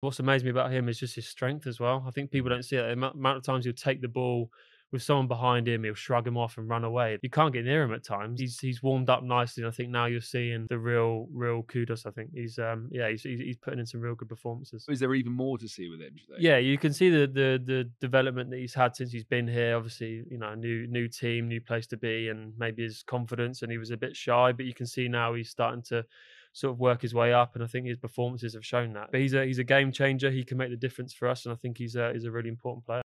What's amazed me about him is just his strength as well. I think people don't see that. The amount of times he'll take the ball with someone behind him, he'll shrug him off and run away. You can't get near him at times. He's warmed up nicely, and I think now you're seeing the real kudos. I think he's putting in some real good performances. Is there even more to see with him today? Yeah, you can see the development that he's had since he's been here. Obviously, you know, new team, new place to be, and maybe his confidence. And he was a bit shy, but you can see now he's starting to sort of work his way up, and I think his performances have shown that. But he's a game changer. He can make the difference for us, and I think he's a really important player.